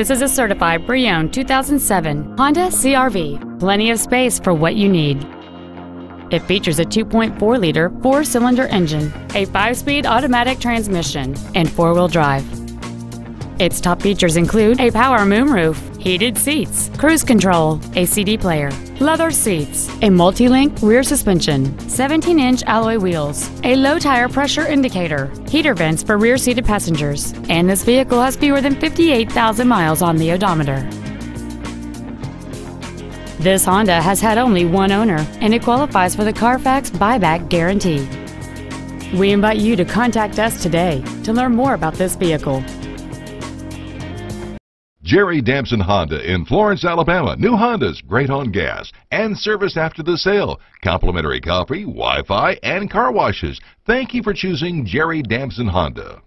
This is a certified pre-owned 2007 Honda CR-V. Plenty of space for what you need. It features a 2.4-liter four-cylinder engine, a 5-speed automatic transmission, and four-wheel drive. Its top features include a power moonroof, heated seats, cruise control, a CD player, leather seats, a multi-link rear suspension, 17-inch alloy wheels, a low tire pressure indicator, heater vents for rear-seated passengers, and this vehicle has fewer than 58,000 miles on the odometer. This Honda has had only one owner, and it qualifies for the Carfax buyback guarantee. We invite you to contact us today to learn more about this vehicle. Jerry Damson Honda in Florence, Alabama. New Hondas, great on gas, and service after the sale. Complimentary coffee, Wi-Fi, and car washes. Thank you for choosing Jerry Damson Honda.